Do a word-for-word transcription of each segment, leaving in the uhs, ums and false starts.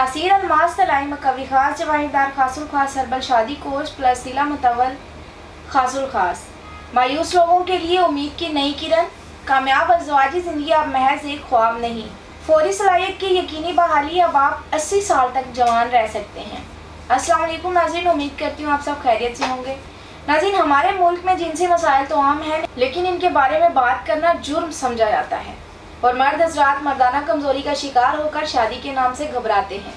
तासीर अलमास तलाई मकवी खास जवाहिरदार खासुल खास हर्बल शादी कोर्स प्लस तिला मुतवल खासुल खास मायूस लोगों के लिए उम्मीद की नई किरण। कामयाब अज़वाजी ज़िंदगी अब महज एक ख्वाब नहीं, फौरी सलाहियत की यकीनी बहाली। अब आप अस्सी साल तक जवान रह सकते हैं। अस्सलाम वालेकुम नाज़रीन, उम्मीद करती हूँ आप सब खैरियत से होंगे। नाज़रीन, हमारे मुल्क में जिनसी मसाइल तो आम हैं, लेकिन इनके बारे में बात करना जुर्म समझा जाता है और मर्द हज़रात मर्दाना कमज़ोरी का शिकार होकर शादी के नाम से घबराते हैं।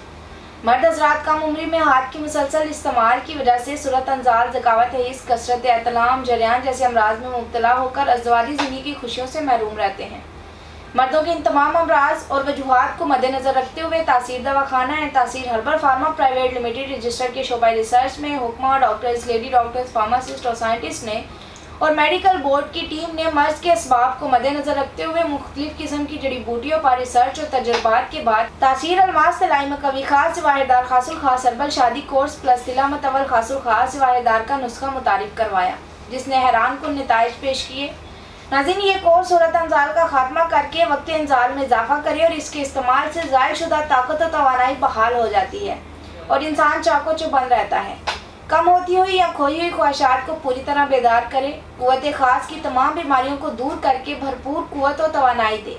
मर्द हज़रात कम उम्री में हाथ के मुसलसल इस्तेमाल की वजह से सूरत अंजाल, ज़कावत, हईज़, कसरत एतलाम, जरियान जैसे अमराज में मुब्तला होकर अज़वाजी ज़िंदगी की खुशियों से महरूम रहते हैं। मर्दों के इन तमाम अमराज और वजूहात को मद्देनज़र रखते हुए तासीर Dawakhana and Taseer herbal pharma private limited register के शोबाई रिसर्च में हुक्मा, डॉक्टर्स, लेडी डॉक्टर्स, फार्मासिस्ट और साइंटिस्ट ने और मेडिकल बोर्ड की टीम ने मर्ज के असबाब को मद्देनज़र रखते हुए मुख्तलिफ किस्म की जड़ी बूटियों पर रिसर्च और तजर्बात के बाद तासीर अलमास तलाई मकवी खास जवाहिरदार खासुल खास हर्बल शादी कोर्स प्लस तिला मतवल खासुल खास जवाहिरदार का नुस्खा मुतारिफ करवाया, जिसने हैरान कुन नताइज पेश किए। नाज़रीन, ये कोर्स सूरत अंजाल का खात्मा करके वक्त अंजाल में इजाफा करे और इसके इस्तेमाल से ज़ाहिर शुदा ताकत और तवानाई बहाल हो जाती है और इंसान चाको चौबंद रहता है। कम होती हुई या खोई हुई ख्वाहिशात को पूरी तरह बेदार करे, कुव्वत खास की तमाम बीमारियों को दूर करके भरपूर कुव्वत और तवानाई दे,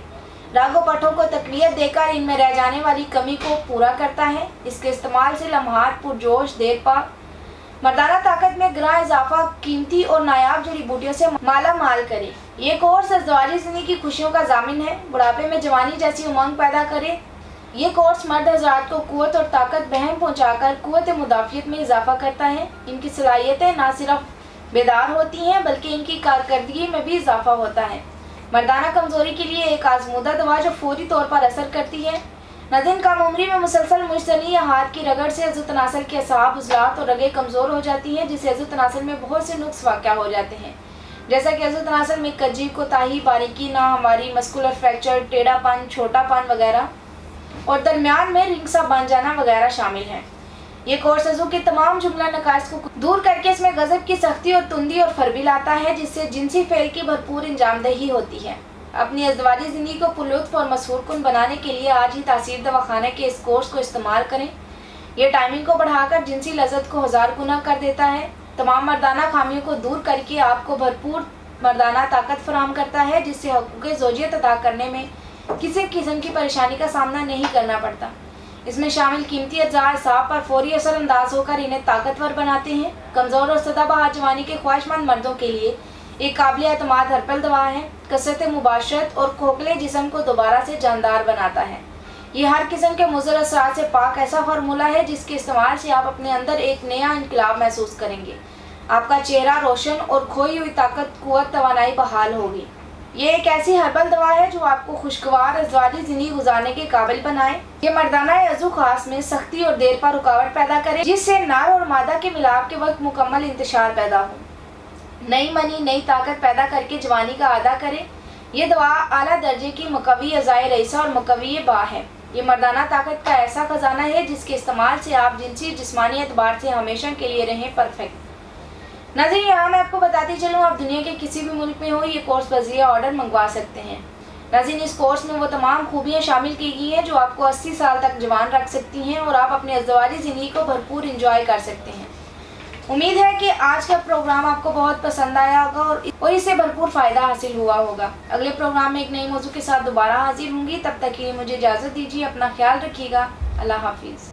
रागो पठों को तकवीत देकर इनमें रह जाने वाली कमी को पूरा करता है। इसके इस्तेमाल से लम्हात पुरजोश, देखपा, मर्दाना ताकत में ग्रां इजाफा, कीमती और नायाब जड़ी बूटियों से माला माल करे। ये कोर्स अज़वाजी ज़िंदगी की खुशियों का जामिन है, बुढ़ापे में जवानी जैसी उमंग पैदा करे। ये कोर्स मर्द हज़रात को कुव्वत और ताकत बहम पहुँचाकर कुव्वत मुदाफ़ियत में इजाफा करता है। इनकी सलाहियतें ना सिर्फ बेदार होती हैं बल्कि इनकी कारकर्दगी में भी इजाफा होता है। मर्दाना कमज़ोरी के लिए एक आजमूदा दवा जो फौरी तौर पर असर करती है। नाज़रीन, कम उम्री में मुसलसल मुश्तनी या हाथ की रगड़ से अज़ो तनासल के असहाब, उजलात और रगें कमज़ोर हो जाती हैं, जिससे अज़ो तनासल में बहुत से नुक्स वाक़या हो जाते हैं, जैसा कि अज़ो तनासल में कज्जी, कोताही, बारीकी, नाहमवारी, मस्कुलर फ्रैक्चर, टेढ़ापन, छोटापन वगैरह और दरमियान में रिंगसा बन जाना वगैरह शामिल हैं। ये कोर्स अज़ू के तमाम जुमला नकाइस को दूर करके इसमें गज़ब की सख्ती और तुंदी और फरबी लाता है, जिससे जिनसी फेल की भरपूर इंजामदही होती है। अपनी अज़वाजी ज़िंदगी को पुलुत्फ और मसरूरकुन बनाने के लिए आज ही तासीर दवाखाना के इस कोर्स को इस्तेमाल करें। यह टाइमिंग को बढ़ाकर जिनसी लज़्ज़त को हज़ार गुना कर देता है, तमाम मर्दाना खामियों को दूर करके आपको भरपूर मर्दाना ताकत फराहम करता है, जिससे हकूक़ ज़ौजियत अदा करने में किसी किस्म की परेशानी का सामना नहीं करना पड़ता। इसमें शामिल कीमती अज़ा साहब पर फौरी असरअंदाज होकर इन्हें ताकतवर बनाते हैं। कमज़ोर और सदाबहार जवानी के ख्वाहिशमंद मर्दों के लिए एक काबिल एतमाद हर्बल दवा है। कसरत मुबाशरत और खोखले जिस्म को दोबारा से जानदार बनाता है। ये हर किस्म के मुज़र असरात से पाक ऐसा फार्मूला है जिसके इस्तेमाल से आप अपने अंदर एक नया इनकलाब महसूस करेंगे। आपका चेहरा रोशन और खोई हुई ताकत, कुव्वत, तवानाई बहाल होगी। ये एक ऐसी हर्बल दवा है जो आपको खुशगवार अज़वाजी ज़िंदगी गुजारने के काबिल बनाए। ये मर्दाना अज़ू खास में सख्ती और देर पर रुकावट पैदा करे, जिससे नर और मादा के मिलाप के वक्त मुकम्मल इंतशार पैदा हो। नई मनी नई ताकत पैदा करके जवानी का अदा करे। ये दवा आला दर्जे की मकवी अज़ाए रईसा और मकवी बा है। ये मर्दाना ताकत का ऐसा खजाना है जिसके इस्तेमाल से आप जिनसी जिस्मानी एतबार से हमेशा के लिए रहें परफेक्ट। नाज़रीन, यहाँ मैं आपको बताती चलूँ, आप दुनिया के किसी भी मुल्क में हो ये कोर्स बज़रिया ऑर्डर मंगवा सकते हैं। नाज़रीन, इस कोर्स में वो तमाम खूबियाँ शामिल की गई हैं जो आपको अस्सी साल तक जवान रख सकती हैं और आप अपने अज़वाजी ज़िंदगी को भरपूर इंजॉय कर सकते हैं। उम्मीद है कि आज का प्रोग्राम आपको बहुत पसंद आया होगा और इससे भरपूर फ़ायदा हासिल हुआ होगा। अगले प्रोग्राम में एक नई मौजू के साथ दोबारा हाजिर होंगी। तब तक के लिए मुझे इजाज़त दीजिए, अपना ख्याल रखिएगा। अल्लाह हाफिज़।